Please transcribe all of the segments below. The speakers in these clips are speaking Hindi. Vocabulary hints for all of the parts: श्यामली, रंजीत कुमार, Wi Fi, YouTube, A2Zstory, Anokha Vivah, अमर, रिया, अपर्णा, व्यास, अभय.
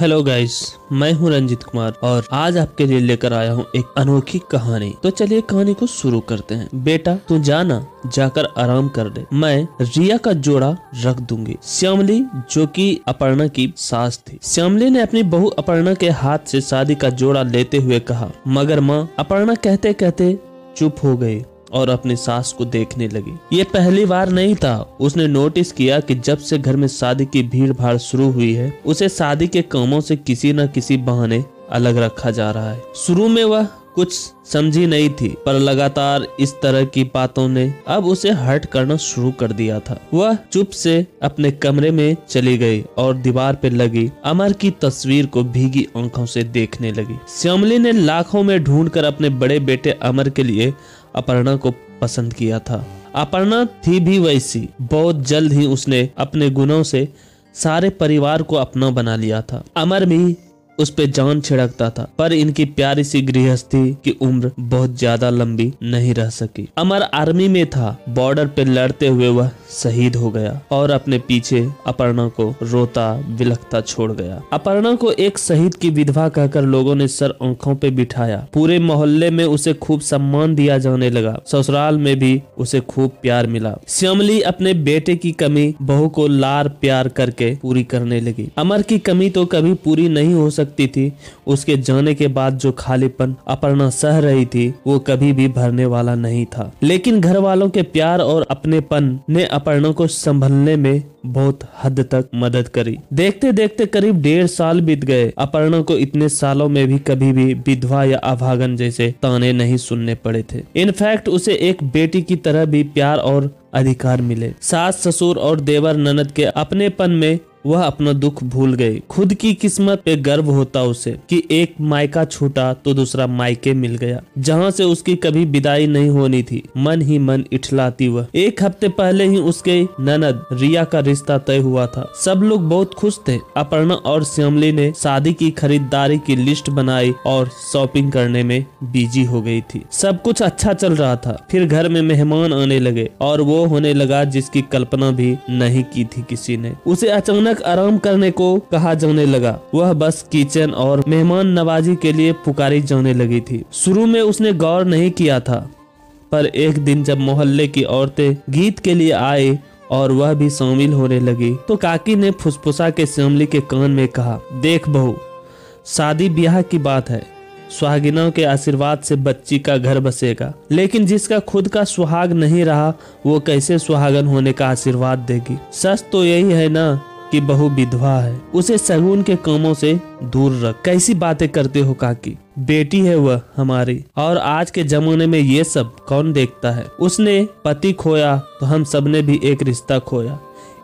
हेलो गाइस, मैं हूं रंजीत कुमार और आज आपके लिए लेकर आया हूं एक अनोखी कहानी। तो चलिए कहानी को शुरू करते हैं। बेटा तू जाना, जाकर आराम कर ले, मैं रिया का जोड़ा रख दूंगी। श्यामली जो कि अपर्णा की सास थी, श्यामली ने अपनी बहू अपर्णा के हाथ से शादी का जोड़ा लेते हुए कहा, मगर माँ अपर्णा कहते कहते चुप हो गयी और अपनी सास को देखने लगी। ये पहली बार नहीं था, उसने नोटिस किया कि जब से घर में शादी की भीड़ भाड़ शुरू हुई है, उसे शादी के कामों से किसी न किसी बहाने अलग रखा जा रहा है। शुरू में वह कुछ समझी नहीं थी, पर लगातार इस तरह की बातों ने अब उसे हर्ट करना शुरू कर दिया था। वह चुप से अपने कमरे में चली गई और दीवार पे लगी अमर की तस्वीर को भीगी आंखों से देखने लगी। श्यामली ने लाखों में ढूंढकर अपने बड़े बेटे अमर के लिए अपर्णा को पसंद किया था। अपर्णा थी भी वैसी। बहुत जल्द ही उसने अपने गुणों से सारे परिवार को अपना बना लिया था। अमर भी उस पे जान छिड़कता था, पर इनकी प्यारी सी गृहस्थी की उम्र बहुत ज्यादा लंबी नहीं रह सकी। अमर आर्मी में था, बॉर्डर पे लड़ते हुए वह शहीद हो गया और अपने पीछे अपर्णा को रोता बिलखता छोड़ गया। अपर्णा को एक शहीद की विधवा कहकर लोगों ने सर आंखों पे बिठाया। पूरे मोहल्ले में उसे खूब सम्मान दिया जाने लगा। ससुराल में भी उसे खूब प्यार मिला। श्यामली अपने बेटे की कमी बहू को लार प्यार करके पूरी करने लगी। अमर की कमी तो कभी पूरी नहीं हो सकती थी। उसके जाने के बाद जो खालीपन अपर्णा सह रही थी वो कभी भी भरने वाला नहीं था, लेकिन घर वालों के प्यार और अपनेपन ने अपर्णा को संभलने में बहुत हद तक मदद करी। देखते देखते करीब 1.5 साल बीत गए। अपर्णा को इतने सालों में भी कभी भी विधवा या अभागन जैसे ताने नहीं सुनने पड़े थे। इनफैक्ट उसे एक बेटी की तरह भी प्यार और अधिकार मिले। सास ससुर और देवर ननद के अपनेपन में वह अपना दुख भूल गई। खुद की किस्मत पे गर्व होता उसे कि एक मायका छूटा तो दूसरा मायके मिल गया, जहाँ से उसकी कभी विदाई नहीं होनी थी। मन ही मन इठलाती वह। एक हफ्ते पहले ही उसके ननद रिया का रिश्ता तय हुआ था। सब लोग बहुत खुश थे। अपर्णा और श्यामली ने शादी की खरीदारी की लिस्ट बनाई और शॉपिंग करने में बिजी हो गई थी। सब कुछ अच्छा चल रहा था। फिर घर में मेहमान आने लगे और वो होने लगा जिसकी कल्पना भी नहीं की थी किसी ने। उसे अचानक आराम करने को कहा जाने लगा। वह बस किचन और मेहमान नवाजी के लिए पुकारी जाने लगी थी। शुरू में उसने गौर नहीं किया था, पर एक दिन जब मोहल्ले की औरतें गीत के लिए आए और वह भी शामिल होने लगी तो काकी ने फुसफुसा के श्यामली के कान में कहा, देख बहू, शादी ब्याह की बात है। सुहागिनों के आशीर्वाद से बच्ची का घर बसेगा, लेकिन जिसका खुद का सुहाग नहीं रहा वो कैसे सुहागन होने का आशीर्वाद देगी। सच तो यही है ना कि बहू विधवा है। उसे शगुन के कामों से दूर रख। कैसी बातें करते हो काकी, बेटी है वह हमारी, और आज के जमाने में ये सब कौन देखता है। उसने पति खोया तो हम सब ने भी एक रिश्ता खोया।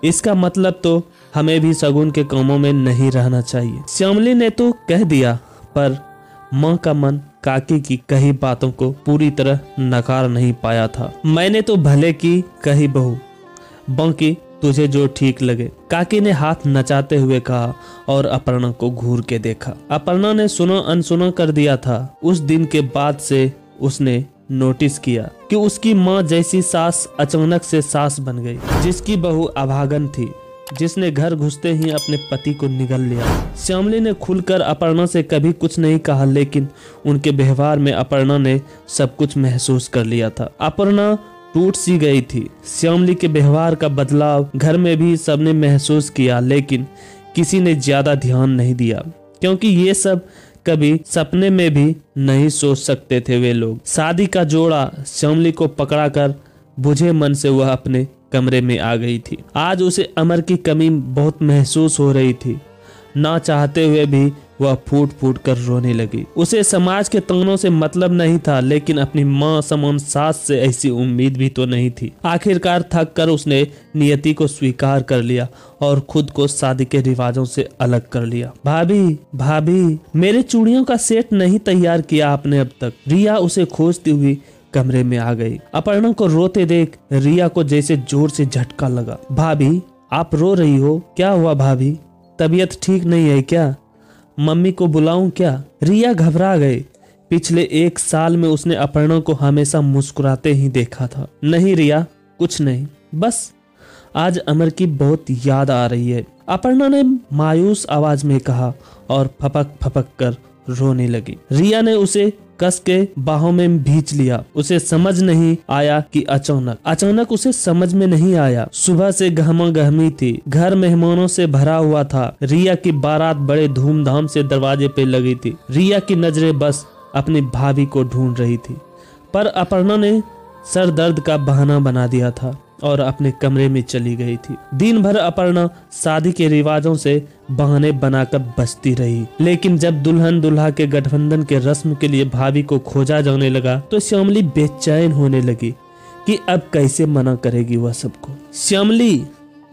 इसका मतलब तो हमें भी शगुन के कामों में नहीं रहना चाहिए। श्यामली ने तो कह दिया, पर माँ का मन काकी की कही बातों को पूरी तरह नकार नहीं पाया था। मैंने तो भले की कही बहू, बाकी तुझे जो ठीक लगे, काकी ने हाथ नचाते हुए कहा और अपर्णा को घूर के देखा। अपर्णा ने सुना अनसुना कर दिया था। उस दिन के बाद से उसने नोटिस किया कि उसकी माँ जैसी सास अचानक से सास बन गई, जिसकी बहू अभागन थी, जिसने घर घुसते ही अपने पति को निगल लिया। श्यामली ने खुलकर अपर्णा से कभी कुछ नहीं कहा, लेकिन उनके व्यवहार में अपर्णा ने सब कुछ महसूस कर लिया था। अपर्णा टूट सी गई थी। श्यामली के व्यवहार का बदलाव घर में भी सबने महसूस किया, लेकिन किसी ने ज्यादा ध्यान नहीं दिया, क्योंकि ये सब कभी सपने में भी नहीं सोच सकते थे वे लोग। शादी का जोड़ा श्यामली को पकड़ाकर बुझे मन से वह अपने कमरे में आ गई थी। आज उसे अमर की कमी बहुत महसूस हो रही थी। ना चाहते हुए भी वह फूट फूट कर रोने लगी। उसे समाज के तानों से मतलब नहीं था, लेकिन अपनी माँ समान सास से ऐसी उम्मीद भी तो नहीं थी। आखिरकार थक कर उसने नियति को स्वीकार कर लिया और खुद को शादी के रिवाजों से अलग कर लिया। भाभी भाभी, मेरे चूड़ियों का सेट नहीं तैयार किया आपने अब तक। रिया उसे खोजती हुई कमरे में आ गई। अपर्णा को रोते देख रिया को जैसे जोर से झटका लगा। भाभी आप रो रही हो, क्या हुआ भाभी, तबीयत ठीक नहीं है क्या, मम्मी को बुलाऊं क्या। रिया घबरा गई। पिछले 1 साल में उसने अपर्णा को हमेशा मुस्कुराते ही देखा था। नहीं रिया, कुछ नहीं, बस आज अमर की बहुत याद आ रही है। अपर्णा ने मायूस आवाज में कहा और फपक फपक कर रोने लगी। रिया ने उसे कस के बाहों में भींच लिया। उसे समझ नहीं आया कि अचानक उसे समझ में नहीं आया। सुबह से गहमा गहमी थी, घर मेहमानों से भरा हुआ था। रिया की बारात बड़े धूमधाम से दरवाजे पे लगी थी। रिया की नजरें बस अपनी भाभी को ढूंढ रही थी, पर अपर्णा ने सर दर्द का बहाना बना दिया था और अपने कमरे में चली गई थी। दिन भर अपर्णा शादी के रिवाजों से बहाने बनाकर बचती रही, लेकिन जब दुल्हन दुल्हा के गठबंधन के रस्म के लिए भाभी को खोजा जाने लगा तो श्यामली बेचैन होने लगी कि अब कैसे मना करेगी वह सबको। श्यामली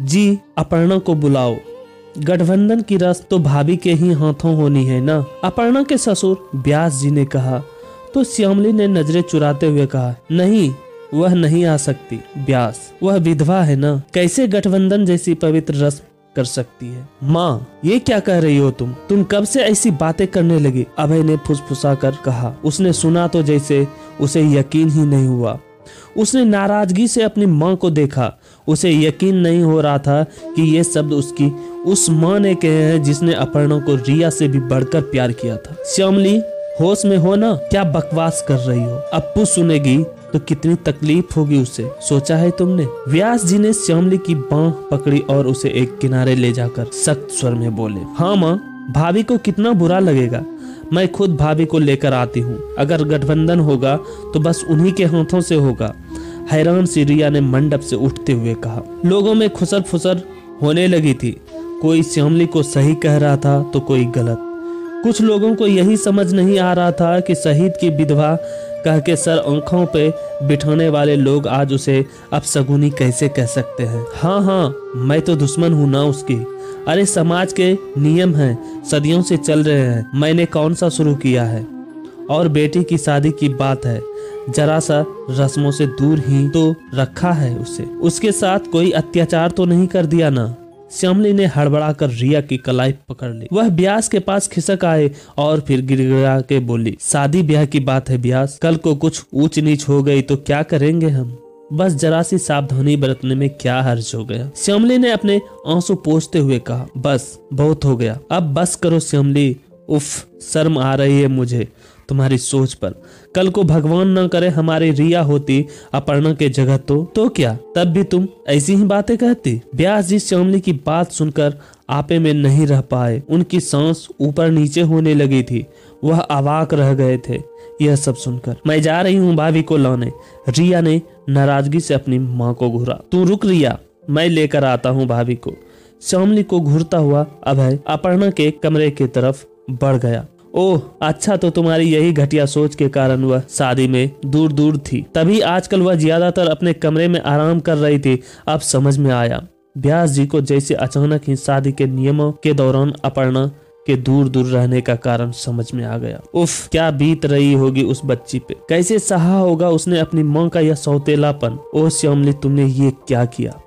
जी, अपर्णा को बुलाओ, गठबंधन की रस्म तो भाभी के ही हाथों होनी है ना, अपर्णा के ससुर व्यास जी ने कहा। तो श्यामली ने नजरें चुराते हुए कहा, नहीं वह नहीं आ सकती व्यास, वह विधवा है ना, कैसे गठबंधन जैसी पवित्र रस्म कर सकती है। माँ ये क्या कह रही हो तुम कब से ऐसी बातें करने लगी, अभय ने फुसफुसा कर कहा। उसने सुना तो जैसे उसे यकीन ही नहीं हुआ। उसने नाराजगी से अपनी माँ को देखा। उसे यकीन नहीं हो रहा था कि ये शब्द उसकी उस माँ ने कहे हैं जिसने अपर्णा को रिया से भी बढ़कर प्यार किया था। श्यामली होश में हो ना, क्या बकवास कर रही हो, अप्पू सुनेगी तो कितनी तकलीफ होगी उसे, सोचा है तुमने। व्यास जी ने श्यामली की बांह पकड़ी और उसे एक किनारे ले जाकर सख्त स्वर में बोले, हाँ माँ, भाभी को कितना बुरा लगेगा, मैं खुद भाभी को लेकर आती हूँ, अगर गठबंधन होगा तो बस उन्हीं के हाथों से होगा। हैरान सी रिया ने मंडप से उठते हुए कहा। लोगों में खुसर फुसर होने लगी थी। कोई श्यामली को सही कह रहा था तो कोई गलत। कुछ लोगों को यही समझ नहीं आ रहा था कि शहीद की विधवा कह के सर आंखों पे बिठाने वाले लोग आज उसे अपशगुनी कैसे कह सकते हैं। हाँ, मैं तो दुश्मन हूँ ना उसकी। अरे समाज के नियम हैं, सदियों से चल रहे हैं, मैंने कौन सा शुरू किया है। और बेटी की शादी की बात है, जरा सा रस्मों से दूर ही तो रखा है उसे, उसके साथ कोई अत्याचार तो नहीं कर दिया ना। श्यामली ने हड़बड़ाकर रिया की कलाई पकड़ ली। वह व्यास के पास खिसक आए और फिर गिड़गिड़ा के बोली, शादी ब्याह की बात है व्यास, कल को कुछ ऊंच नीच हो गई तो क्या करेंगे हम, बस जरा सी सावधानी बरतने में क्या हर्ज हो गया। श्यामली ने अपने आंसू पोंछते हुए कहा, बस बहुत हो गया, अब बस करो श्यामली, उफ शर्म आ रही है मुझे तुम्हारी सोच पर। कल को भगवान न करे हमारी रिया होती अपर्णा के जगह तो क्या, तब भी तुम ऐसी ही बातें कहती। व्यास जी श्यामली की बात सुनकर आपे में नहीं रह पाए। उनकी सांस ऊपर नीचे होने लगी थी। वह अवाक रह गए थे यह सब सुनकर। मैं जा रही हूँ भाभी को लाने, रिया ने नाराजगी से अपनी माँ को घूरा। तू रुक रिया, मैं लेकर आता हूँ भाभी को। श्यामली को घूरता हुआ अभय अपर्णा के कमरे की तरफ बढ़ गया। ओह अच्छा, तो तुम्हारी यही घटिया सोच के कारण वह शादी में दूर दूर थी, तभी आजकल वह ज्यादातर अपने कमरे में आराम कर रही थी, अब समझ में आया। व्यास जी को जैसे अचानक ही शादी के नियमों के दौरान अपर्णा के दूर दूर रहने का कारण समझ में आ गया। उफ क्या बीत रही होगी उस बच्ची पे, कैसे सहा होगा उसने अपनी माँ का यह सौतेलापन। ओह श्यामली तुमने ये क्या किया।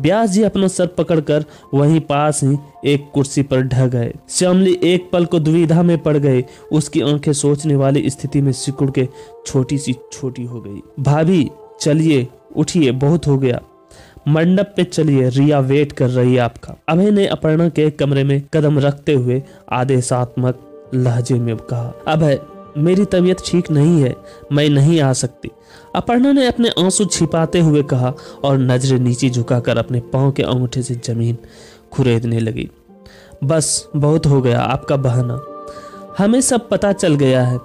व्यास जी अपना सर पकड़कर वहीं पास ही एक कुर्सी पर ढह गए। श्यामली एक पल को दुविधा में पड़ गई। उसकी आंखें सोचने वाली स्थिति में सिकुड़ के छोटी सी छोटी हो गई। भाभी चलिए, उठिए, बहुत हो गया, मंडप पे चलिए, रिया वेट कर रही है आपका। अभय ने अपर्णा के कमरे में कदम रखते हुए आदेशात्मक लहजे में कहा। अभय मेरी तबीयत ठीक नहीं है, मैं नहीं आ सकती, अपर्णा ने अपने आंसू छिपाते हुए कहा और नजरें नीचे झुकाकर अपने पांव के अंगूठे से जमीन खुरेदने लगी। बस बहुत हो गया आपका बहाना, हमें सब पता चल गया है,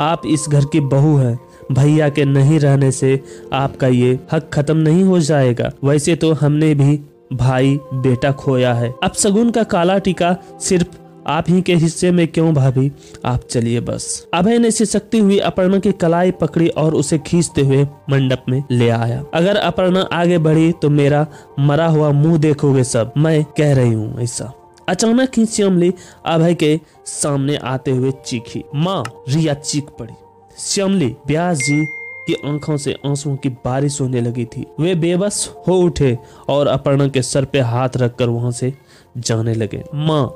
आप इस घर की बहू हैं, भैया के नहीं रहने से आपका ये हक खत्म नहीं हो जाएगा। वैसे तो हमने भी भाई बेटा खोया है, अब शगुन का काला टीका सिर्फ आप ही के हिस्से में क्यों भाभी, आप चलिए बस। अभय ने सिसकती हुई अपर्णा की कलाई पकड़ी और उसे खींचते हुए मंडप में ले आया। अगर अपर्णा आगे बढ़ी तो मेरा मरा हुआ मुंह देखोगे सब, मैं कह रही हूँ ऐसा। अचानक ही श्यामली अभय के सामने आते हुए चीखी, माँ। रिया चीख पड़ी। श्यामली, व्यास जी की आंखों से आंसुओं की बारिश होने लगी थी। वे बेबस हो उठे और अपर्णा के सर पे हाथ रखकर वहां से जाने लगे। माँ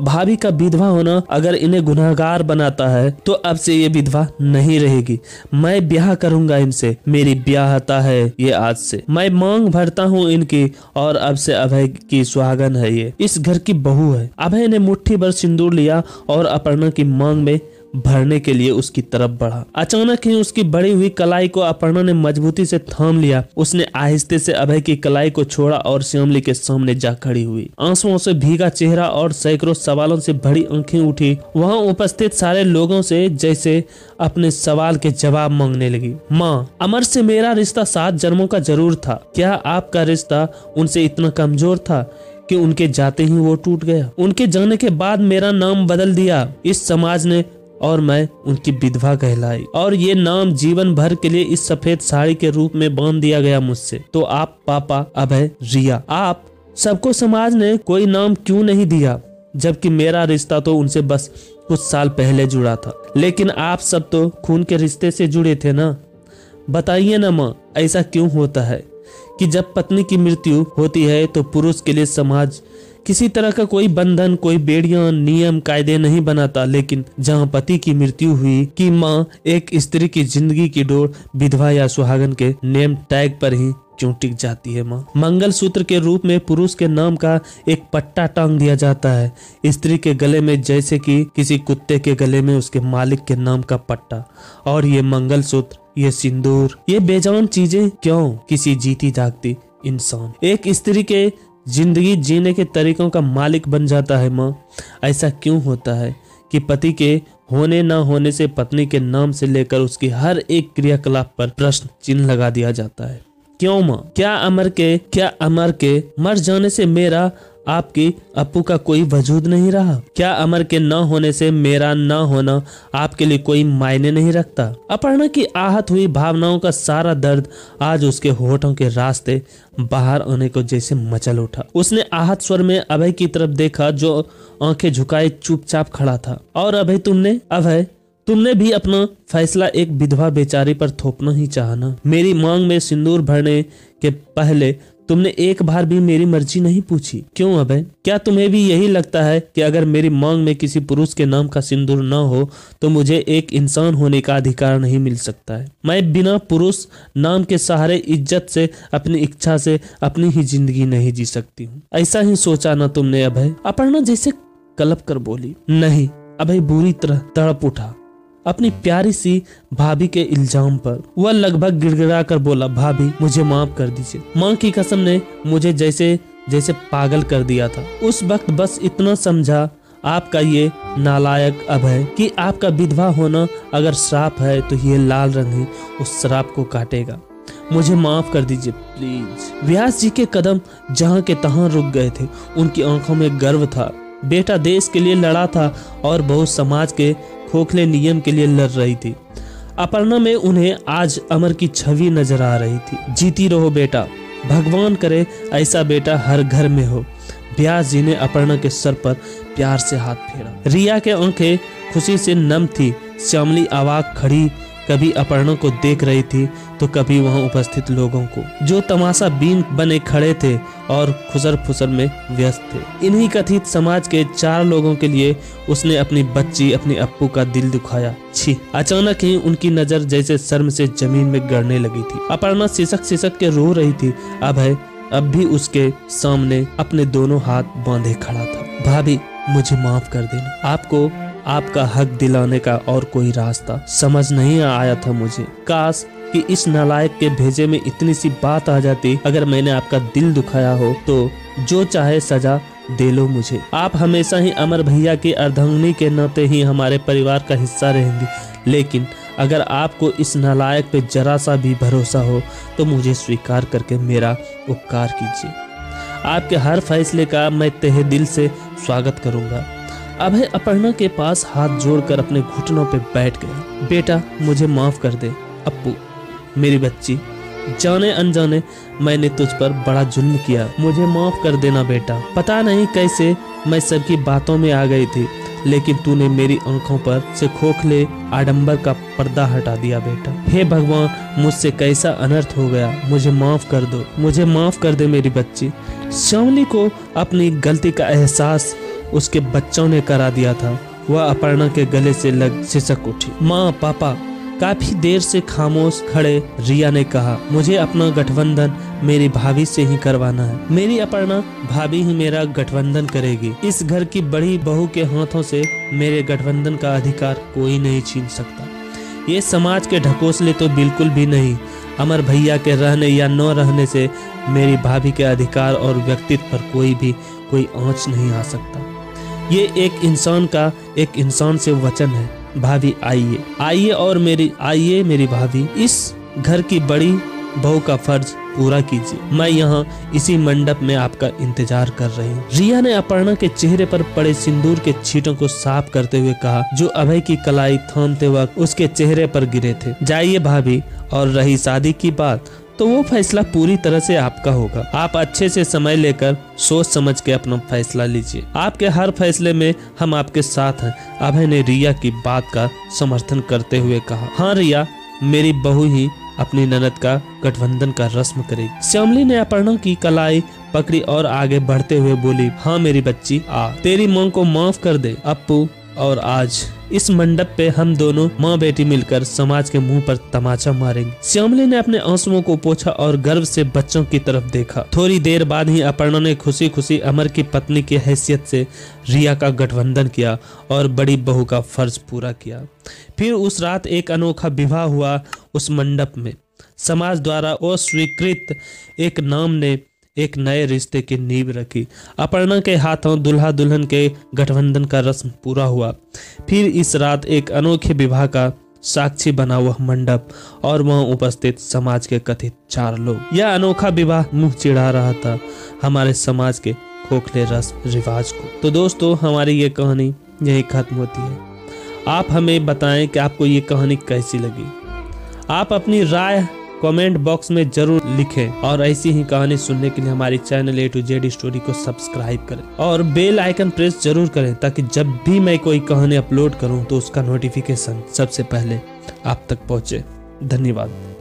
भाभी का विधवा होना अगर इन्हें गुनहगार बनाता है तो अब से ये विधवा नहीं रहेगी। मैं ब्याह करूंगा इनसे, मेरी ब्याहता है ये। आज से मैं मांग भरता हूँ इनकी, और अब से अभय की सुहागन है ये, इस घर की बहू है। अभय ने मुट्ठी भर सिंदूर लिया और अपर्णा की मांग में भरने के लिए उसकी तरफ बढ़ा। अचानक ही उसकी बढ़ी हुई कलाई को अपर्णा ने मजबूती से थाम लिया। उसने आहिस्ते से अभय की कलाई को छोड़ा और श्यामली के सामने जा खड़ी हुई। आंसुओं से भीगा चेहरा और सैकड़ों सवालों से भरी आंखें उठी। वहां उपस्थित सारे लोगों से जैसे अपने सवाल के जवाब मांगने लगी। माँ, अमर से मेरा रिश्ता 7 जन्मों का जरूर था। क्या आपका रिश्ता उनसे इतना कमजोर था कि उनके जाते ही वो टूट गया? उनके जाने के बाद मेरा नाम बदल दिया इस समाज ने और मैं उनकी विधवा कहलाई, और ये नाम जीवन भर के लिए इस सफेद साड़ी के रूप में बांध दिया गया मुझसे। तो आप पापा, अभय, रिया, आप सबको समाज ने कोई नाम क्यों नहीं दिया, जबकि मेरा रिश्ता तो उनसे बस कुछ साल पहले जुड़ा था। लेकिन आप सब तो खून के रिश्ते से जुड़े थे ना। बताइए ना माँ, ऐसा क्यों होता है कि जब पत्नी की मृत्यु होती है तो पुरुष के लिए समाज किसी तरह का कोई बंधन, कोई बेड़ियां, नियम कायदे नहीं बनाता, लेकिन जहां पति की मृत्यु हुई कि माँ एक स्त्री की जिंदगी की डोर विधवा या सुहागन के नेम टैग पर ही क्यों टिक जाती है? माँ, मंगल सूत्र के रूप में पुरुष के नाम का एक पट्टा टांग दिया जाता है स्त्री के गले में, जैसे कि किसी कुत्ते के गले में उसके मालिक के नाम का पट्टा। और ये मंगल सूत्र, ये सिंदूर, ये बेजान चीजें क्यों? किसी जीती जागती इंसान एक स्त्री के जिंदगी जीने के तरीकों का मालिक बन जाता है। माँ, ऐसा क्यों होता है कि पति के होने ना होने से पत्नी के नाम से लेकर उसकी हर एक क्रियाकलाप पर प्रश्न चिन्ह लगा दिया जाता है? क्यों माँ? क्या अमर के मर जाने से मेरा आपकी अपू का कोई वजूद नहीं रहा? क्या अमर के ना होने से मेरा ना होना आपके लिए कोई मायने नहीं रखता? अपर्णा की आहत हुई भावनाओं का सारा दर्द आज उसके होठों के रास्ते बाहर आने को जैसे मचल उठा। उसने आहत स्वर में अभय की तरफ देखा, जो आंखें झुकाए चुपचाप खड़ा था। और अभय तुमने भी अपना फैसला एक विधवा बेचारी पर थोपना ही चाहा ना। मेरी मांग में सिंदूर भरने के पहले तुमने एक बार भी मेरी मर्जी नहीं पूछी। क्यों अभय? क्या तुम्हें भी यही लगता है कि अगर मेरी मांग में किसी पुरुष के नाम का सिंदूर ना हो तो मुझे एक इंसान होने का अधिकार नहीं मिल सकता है? मैं बिना पुरुष नाम के सहारे इज्जत से, अपनी इच्छा से अपनी ही जिंदगी नहीं जी सकती हूँ। ऐसा ही सोचा ना तुमने अभय? अपर्णा जैसे कलप कर बोली। नहीं, अभय बुरी तरह तड़प उठा अपनी प्यारी सी भाभी के इल्जाम पर। वह लगभग गिड़गिड़ा कर बोला, भाभी मुझे माफ कर दीजिए। माँ की कसम ने मुझे जैसे जैसे पागल कर दिया था। उस वक्त बस इतना समझा आपका ये नालायक अभय कि आपका विधवा होना अगर श्राप है तो ये लाल रंग ही उस श्राप को काटेगा। मुझे माफ कर दीजिए प्लीज। व्यास जी के कदम जहाँ के तहाँ रुक गए थे। उनकी आंखों में गर्व था। बेटा देश के लिए लड़ा था और बहू समाज के खोखले नियम के लिए लड़ रही थी। अपर्णा में उन्हें आज अमर की छवि नजर आ रही थी। जीती रहो बेटा, भगवान करे ऐसा बेटा हर घर में हो। व्यास जी ने अपर्णा के सर पर प्यार से हाथ फेरा। रिया के आंखें खुशी से नम थी। श्यामली आवाक खड़ी कभी अपर्णा को देख रही थी तो कभी वहां उपस्थित लोगों को, जो तमाशा बीन बने खड़े थे और खुसर फुसर में व्यस्त थे। इन्हीं कथित समाज के 4 लोगों के लिए उसने अपनी बच्ची, अपने अप्पू का दिल दुखाया। छी! अचानक ही उनकी नजर जैसे शर्म से जमीन में गड़ने लगी थी। अपर्णा सिसक सिसक के रो रही थी। अभय अब भी उसके सामने अपने दोनों हाथ बांधे खड़ा था। भाभी मुझे माफ कर देना। आपको आपका हक दिलाने का और कोई रास्ता समझ नहीं आया था मुझे। काश कि इस नालायक के भेजे में इतनी सी बात आ जाती, अगर मैंने आपका दिल दुखाया हो तो जो चाहे सजा दे लो मुझे। आप हमेशा ही अमर भैया की अर्धांगिनी के नाते ही हमारे परिवार का हिस्सा रहेंगी, लेकिन अगर आपको इस नालायक पे जरा सा भी भरोसा हो तो मुझे स्वीकार करके मेरा उपकार कीजिए। आपके हर फैसले का मैं तहे दिल से स्वागत करूंगा। अभय अपर्णा के पास हाथ जोड़कर अपने घुटनों पे बैठ गया। बेटा मुझे माफ कर दे। अप्पू मेरी बच्ची, जाने अनजाने मैंने तुझ पर बड़ा जुल्म किया। मुझे माफ कर देना बेटा। पता नहीं कैसे मैं सबकी बातों में आ गई थी, लेकिन तूने मेरी आंखों पर से खोखले आडंबर का पर्दा हटा दिया बेटा। हे भगवान, मुझसे कैसा अनर्थ हो गया। मुझे माफ कर दो, मुझे माफ कर दे मेरी बच्ची। श्यामली को अपनी गलती का एहसास उसके बच्चों ने करा दिया था, वह अपर्णा के गले से लग सिसक उठी। माँ, पापा। काफी देर से खामोश खड़े रिया ने कहा, मुझे अपना गठबंधन मेरी भाभी से ही करवाना है। मेरी अपर्णा भाभी ही मेरा गठबंधन करेगी। इस घर की बड़ी बहू के हाथों से मेरे गठबंधन का अधिकार कोई नहीं छीन सकता। ये समाज के ढकोसले तो बिल्कुल भी नहीं। अमर भैया के रहने या न रहने से मेरी भाभी के अधिकार और व्यक्तित्व पर कोई आँच नहीं आ सकता। ये एक इंसान से वचन है। भाभी आइए मेरी भाभी, इस घर की बड़ी बहू का फर्ज पूरा कीजिए। मैं यहाँ इसी मंडप में आपका इंतजार कर रही हूँ। रिया ने अपर्णा के चेहरे पर पड़े सिंदूर के छींटों को साफ करते हुए कहा, जो अभय की कलाई थामते वक्त उसके चेहरे पर गिरे थे। जाइए भाभी, और रही शादी की बात तो वो फैसला पूरी तरह से आपका होगा। आप अच्छे से समय लेकर सोच समझ के अपना फैसला लीजिए। आपके हर फैसले में हम आपके साथ हैं, अभय ने रिया की बात का समर्थन करते हुए कहा। हाँ रिया, मेरी बहू ही अपनी ननद का गठबंधन का रस्म करेगी। श्यामली ने अपर्णा की कलाई पकड़ी और आगे बढ़ते हुए बोली, हाँ मेरी बच्ची, आ तेरी माँ को माफ कर दे अप्पू, और आज इस मंडप पे हम दोनों माँ बेटी मिलकर समाज के मुंह पर तमाचा मारेंगे। श्यामली ने अपने आंसुओं को पोंछा और गर्व से बच्चों की तरफ देखा। थोड़ी देर बाद ही अपर्णा ने खुशी खुशी अमर की पत्नी की हैसियत से रिया का गठबंधन किया और बड़ी बहू का फर्ज पूरा किया। फिर उस रात एक अनोखा विवाह हुआ। उस मंडप में समाज द्वारा अस्वीकृत एक नाम ने एक नए रिश्ते की नींव रखी। अपर्णा के हाथों दुल्हा दुल्हन के गठबंधन का रस्म पूरा हुआ। फिर इस रात एक अनोखे विवाह का साक्षी बना वह मंडप और वहां उपस्थित समाज के कथित चार लोग। यह अनोखा विवाह मुंह चिढ़ा रहा था हमारे समाज के खोखले रस्म रिवाज को। तो दोस्तों, हमारी ये कहानी यही खत्म होती है। आप हमें बताएं कि आपको ये कहानी कैसी लगी। आप अपनी राय कमेंट बॉक्स में जरूर लिखें और ऐसी ही कहानी सुनने के लिए हमारे channel A to Z story को सब्सक्राइब करें और बेल आइकन प्रेस जरूर करें ताकि जब भी मैं कोई कहानी अपलोड करूं तो उसका नोटिफिकेशन सबसे पहले आप तक पहुंचे। धन्यवाद।